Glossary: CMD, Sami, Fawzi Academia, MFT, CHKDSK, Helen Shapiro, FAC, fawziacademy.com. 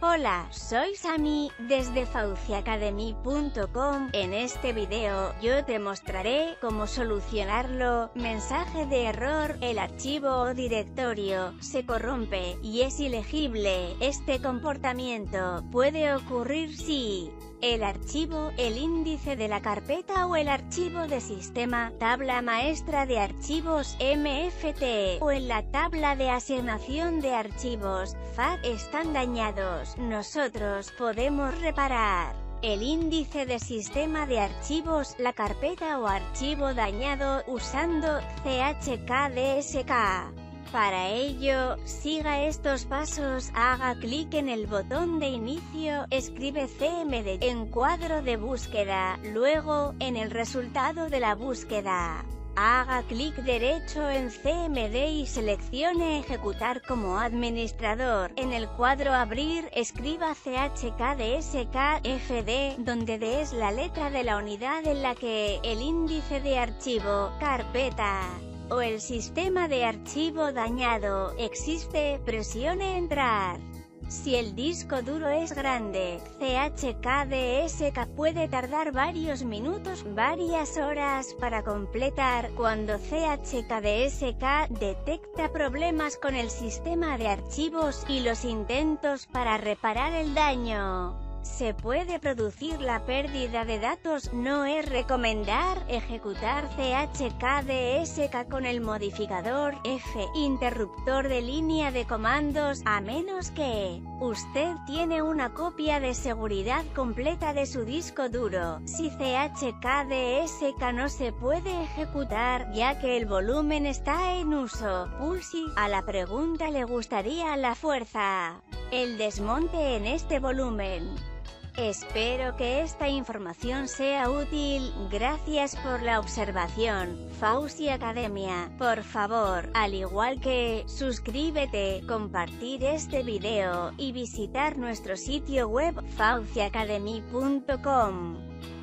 Hola, soy Sami, desde fawziacademy.com. En este video, yo te mostraré cómo solucionarlo. Mensaje de error, el archivo o directorio se corrompe y es ilegible. Este comportamiento puede ocurrir si el archivo, el índice de la carpeta o el archivo de sistema, tabla maestra de archivos, MFT, o en la tabla de asignación de archivos, FAC, están dañados. Nosotros podemos reparar el índice de sistema de archivos, la carpeta o archivo dañado, usando CHKDSK. Para ello, siga estos pasos, haga clic en el botón de inicio, escribe CMD en cuadro de búsqueda, luego, en el resultado de la búsqueda, haga clic derecho en CMD y seleccione Ejecutar como administrador. En el cuadro Abrir, escriba CHKDSK-FD, donde D es la letra de la unidad en la que el índice de archivo, carpeta o el sistema de archivo dañado existe, presione Entrar. Si el disco duro es grande, CHKDSK puede tardar varios minutos, varias horas para completar. Cuando CHKDSK detecta problemas con el sistema de archivos y los intentos para reparar el daño, se puede producir la pérdida de datos. No es recomendar ejecutar CHKDSK con el modificador F, interruptor de línea de comandos, a menos que usted tiene una copia de seguridad completa de su disco duro. Si CHKDSK no se puede ejecutar, ya que el volumen está en uso, pulse a la pregunta ¿le gustaría la fuerza? El desmonte en este volumen. Espero que esta información sea útil. Gracias por la observación. Fawzi Academia, por favor, al igual que suscríbete, compartir este video y visitar nuestro sitio web fawziacademy.com.